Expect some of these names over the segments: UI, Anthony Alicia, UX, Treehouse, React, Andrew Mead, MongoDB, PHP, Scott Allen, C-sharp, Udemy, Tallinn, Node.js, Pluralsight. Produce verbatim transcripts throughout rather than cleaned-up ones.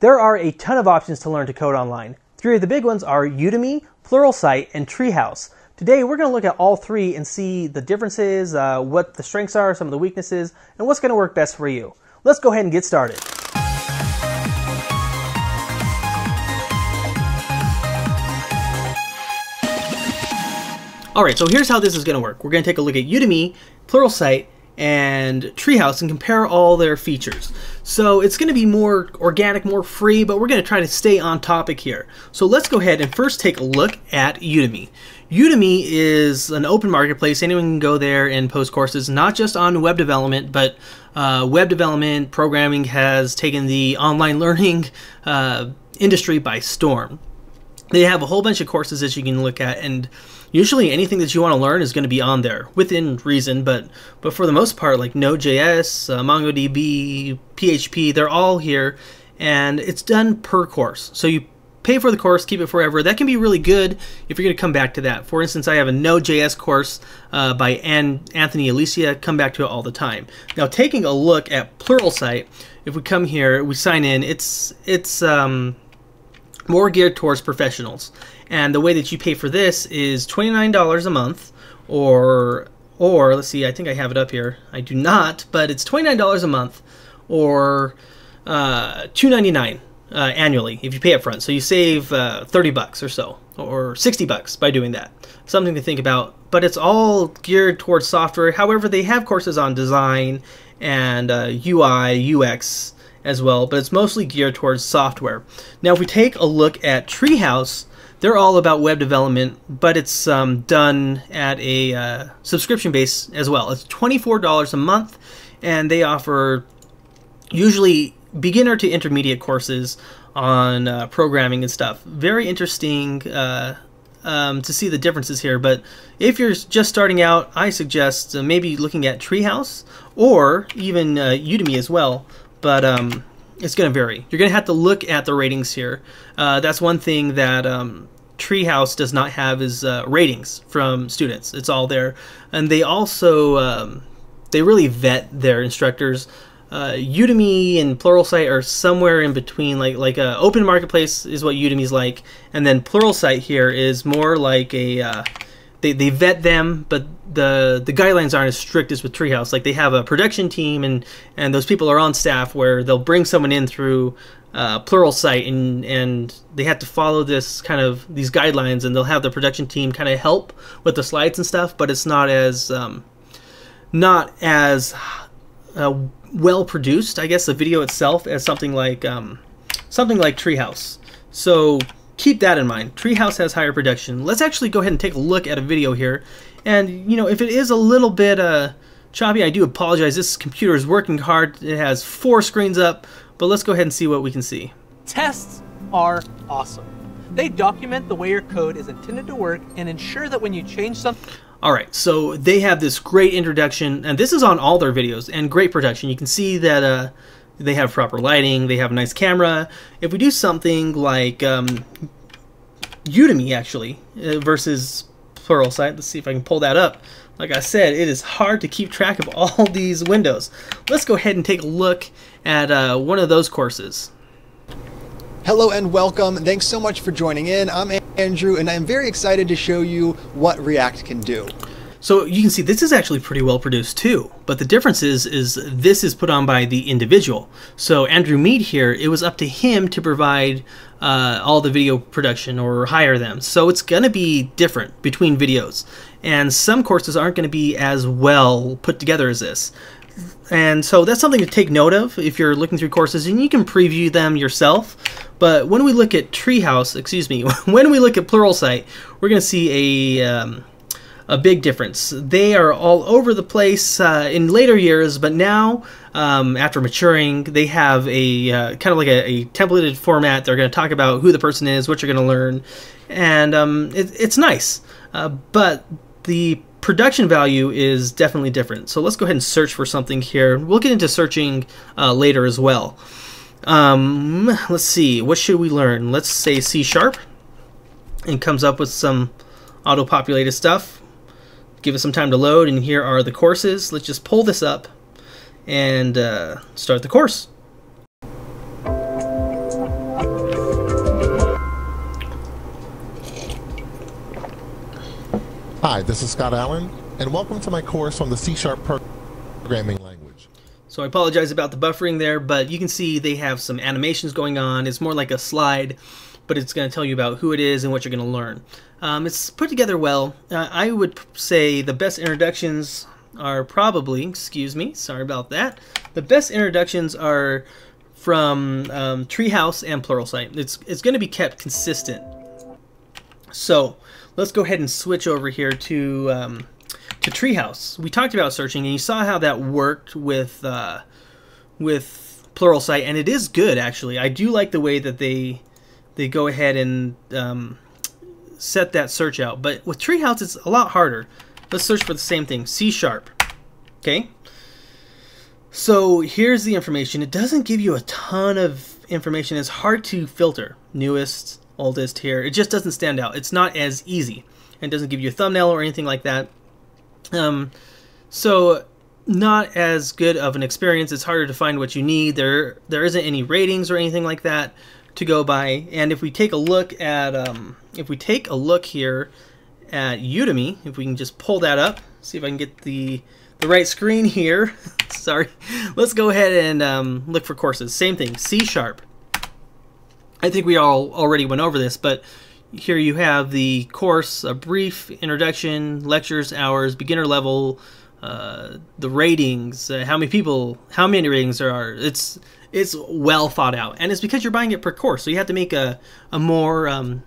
There are a ton of options to learn to code online. Three of the big ones are Udemy, Pluralsight, and Treehouse. Today we're going to look at all three and see the differences, uh, what the strengths are, some of the weaknesses, and what's going to work best for you. Let's go ahead and get started. Alright, so here's how this is going to work. We're going to take a look at Udemy, Pluralsight, and Treehouse and compare all their features. So it's going to be more organic, more free, but we're going to try to stay on topic here. So let's go ahead and first take a look at Udemy. Udemy is an open marketplace. Anyone can go there and post courses, not just on web development, but uh, web development programming has taken the online learning uh, industry by storm. They have a whole bunch of courses that you can look at, and usually anything that you want to learn is going to be on there, within reason, but but for the most part, like Node.js, uh, MongoDB, P H P, they're all here, and it's done per course. So you pay for the course, keep it forever. That can be really good if you're going to come back to that. For instance, I have a Node.js course uh, by An Anthony Alicia. Come back to it all the time. Now, taking a look at Pluralsight, if we come here, we sign in, it's... it's um, more geared towards professionals, and the way that you pay for this is twenty-nine dollars a month, or or let's see, I think I have it up here. I do not, but it's twenty-nine dollars a month, or uh, two ninety-nine uh, annually if you pay up front. So you save uh, thirty bucks or so, or sixty bucks by doing that. Something to think about. But it's all geared towards software. However, they have courses on design and uh, U I, U X. As well, but it's mostly geared towards software. Now, if we take a look at Treehouse, they're all about web development, but it's um, done at a uh, subscription base as well. It's twenty-four dollars a month, and they offer usually beginner to intermediate courses on uh, programming and stuff. Very interesting uh, um, to see the differences here, but if you're just starting out, I suggest uh, maybe looking at Treehouse or even uh, Udemy as well. But um, it's going to vary. You're going to have to look at the ratings here. Uh, that's one thing that um, Treehouse does not have is uh, ratings from students. It's all there. And they also, um, they really vet their instructors. Uh, Udemy and Pluralsight are somewhere in between, like like an open marketplace is what Udemy's like. And then Pluralsight here is more like a... Uh, They, they vet them, but the the guidelines aren't as strict as with Treehouse. Like, they have a production team, and, and those people are on staff where they'll bring someone in through uh, Pluralsight, and, and they have to follow this kind of these guidelines, and they'll have the production team kind of help with the slides and stuff. But it's not as um, not as uh, well produced, I guess, the video itself, as something like um, something like Treehouse. So keep that in mind. Treehouse has higher production. Let's actually go ahead and take a look at a video here. And, you know, if it is a little bit uh, choppy, I do apologize. This computer is working hard. It has four screens up, but let's go ahead and see what we can see. Tests are awesome. They document the way your code is intended to work and ensure that when you change something... All right, so they have this great introduction, and this is on all their videos, and great production. You can see that uh, they have proper lighting, they have a nice camera. If we do something like um, Udemy, actually, uh, versus Pluralsight, let's see if I can pull that up. Like I said, it is hard to keep track of all these windows. Let's go ahead and take a look at uh, one of those courses. Hello and welcome. Thanks so much for joining in. I'm Andrew, and I'm very excited to show you what React can do. So you can see this is actually pretty well produced too, but the difference is, is this is put on by the individual. So Andrew Mead here, it was up to him to provide uh, all the video production or hire them. So it's going to be different between videos, and some courses aren't going to be as well put together as this. And so that's something to take note of if you're looking through courses, and you can preview them yourself. But when we look at Treehouse, excuse me, when we look at Pluralsight, we're going to see a... Um, A big difference. They are all over the place uh, in later years, but now, um, after maturing, they have a uh, kind of like a, a templated format. They're going to talk about who the person is, what you're going to learn, and um, it, it's nice. Uh, but the production value is definitely different. So let's go ahead and search for something here. We'll get into searching uh, later as well. Um, let's see. What should we learn? Let's say C sharp, and comes up with some auto-populated stuff. Give it some time to load, and here are the courses. Let's just pull this up and uh, start the course. Hi, this is Scott Allen, and welcome to my course on the C sharp programming language. So I apologize about the buffering there, but you can see they have some animations going on. It's more like a slide, but it's going to tell you about who it is and what you're going to learn. Um, it's put together well. Uh, I would say the best introductions are probably, excuse me, sorry about that. The best introductions are from um, Treehouse and Pluralsight. It's, it's going to be kept consistent. So let's go ahead and switch over here to um, to Treehouse. We talked about searching, and you saw how that worked with uh, with Pluralsight, and it is good actually. I do like the way that they they go ahead and um, set that search out. But with Treehouse, it's a lot harder. Let's search for the same thing, C sharp. Okay. So here's the information. It doesn't give you a ton of information. It's hard to filter. Newest, oldest here. It just doesn't stand out. It's not as easy. It doesn't give you a thumbnail or anything like that. Um, so not as good of an experience. It's harder to find what you need. There, there isn't any ratings or anything like that to go by. And if we take a look at, um, if we take a look here at Udemy, if we can just pull that up, see if I can get the the right screen here. Sorry. Let's go ahead and um, look for courses. Same thing, C sharp. I think we all already went over this, but here you have the course, a brief introduction, lectures, hours, beginner level, uh, the ratings, uh, how many people, how many ratings there are. It's it's well thought out, and it's because you're buying it per course, so you have to make a, a more um,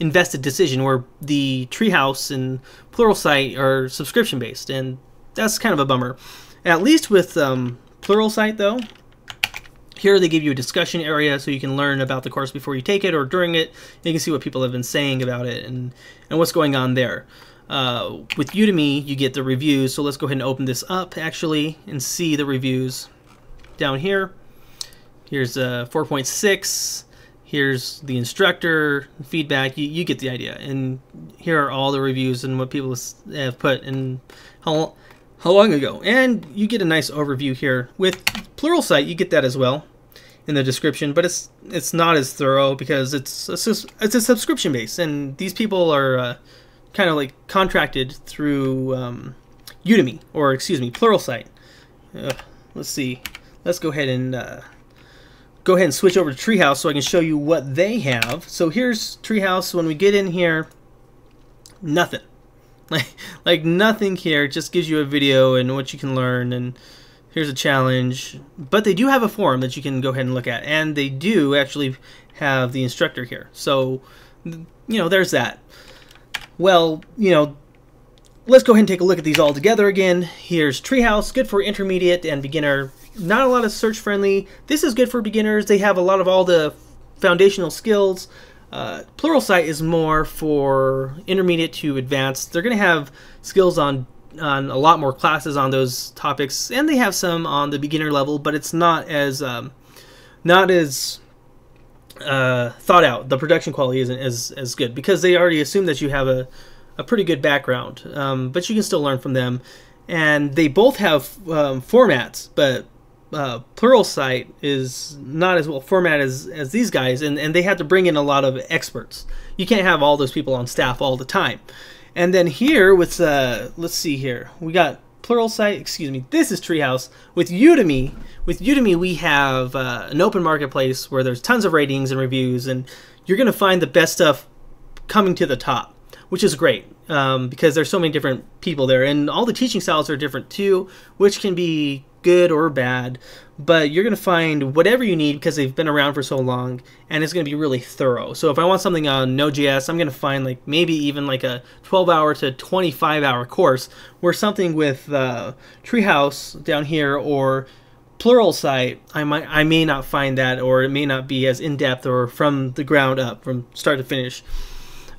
invested decision, where the Treehouse and Pluralsight are subscription-based, and that's kind of a bummer. At least with um, Pluralsight, though, here they give you a discussion area so you can learn about the course before you take it or during it. You can see what people have been saying about it and, and what's going on there. Uh, with Udemy, you get the reviews. So let's go ahead and open this up actually and see the reviews down here. Here's a four point six. Here's the instructor feedback. You, you get the idea. And here are all the reviews and what people have put and how, how long ago. And you get a nice overview here. With Pluralsight, you get that as well in the description, but it's it's not as thorough because it's a, it's a subscription base, and these people are uh, kind of like contracted through um, Udemy, or excuse me, Pluralsight. Uh, let's see. Let's go ahead and uh, go ahead and switch over to Treehouse so I can show you what they have. So here's Treehouse. When we get in here, nothing. Like like nothing here. It just gives you a video and what you can learn, and here's a challenge. But they do have a forum that you can go ahead and look at, and they do actually have the instructor here. So you know, there's that. Well, you know, let's go ahead and take a look at these all together again. Here's Treehouse, good for intermediate and beginner. Not a lot of search friendly. This is good for beginners. They have a lot of all the foundational skills. Uh, Pluralsight is more for intermediate to advanced. They're going to have skills on on a lot more classes on those topics, and they have some on the beginner level, but it's not as um, not as uh, thought out. The production quality isn't as as good because they already assume that you have a a pretty good background, um, but you can still learn from them. And they both have um, formats, but Uh, Pluralsight is not as well formatted as, as these guys, and, and they had to bring in a lot of experts. You can't have all those people on staff all the time. And then here with, uh, let's see here, we got Pluralsight, excuse me, this is Treehouse. With Udemy, with Udemy we have uh, an open marketplace where there's tons of ratings and reviews, and you're going to find the best stuff coming to the top, which is great um, because there's so many different people there, and all the teaching styles are different too, which can be good or bad, but you're going to find whatever you need because they've been around for so long, and it's going to be really thorough. So if I want something on Node dot J S, I'm going to find like maybe even like a twelve hour to twenty-five hour course, where something with uh, Treehouse down here or Pluralsight, I might I may not find that, or it may not be as in-depth or from the ground up, from start to finish.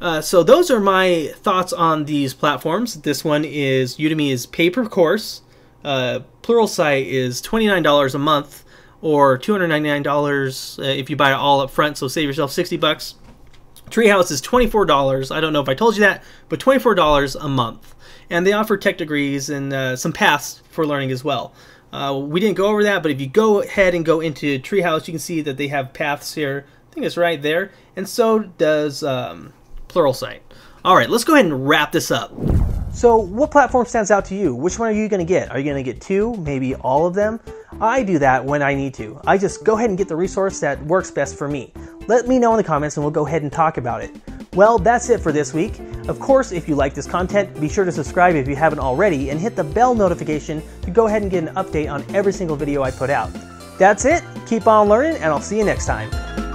Uh, so those are my thoughts on these platforms. This one is Udemy is pay per course. Uh, Pluralsight is twenty-nine dollars a month, or two hundred ninety-nine dollars uh, if you buy it all up front, so save yourself sixty bucks. Treehouse is twenty-four dollars. I don't know if I told you that, but twenty-four dollars a month. And they offer tech degrees and uh, some paths for learning as well. Uh, we didn't go over that, but if you go ahead and go into Treehouse, you can see that they have paths here. I think it's right there. And so does um, Pluralsight. All right, let's go ahead and wrap this up. So what platform stands out to you? Which one are you going to get? Are you going to get two, maybe all of them? I do that when I need to. I just go ahead and get the resource that works best for me. Let me know in the comments and we'll go ahead and talk about it. Well, that's it for this week. Of course, if you like this content, be sure to subscribe if you haven't already and hit the bell notification to go ahead and get an update on every single video I put out. That's it. Keep on learning and I'll see you next time.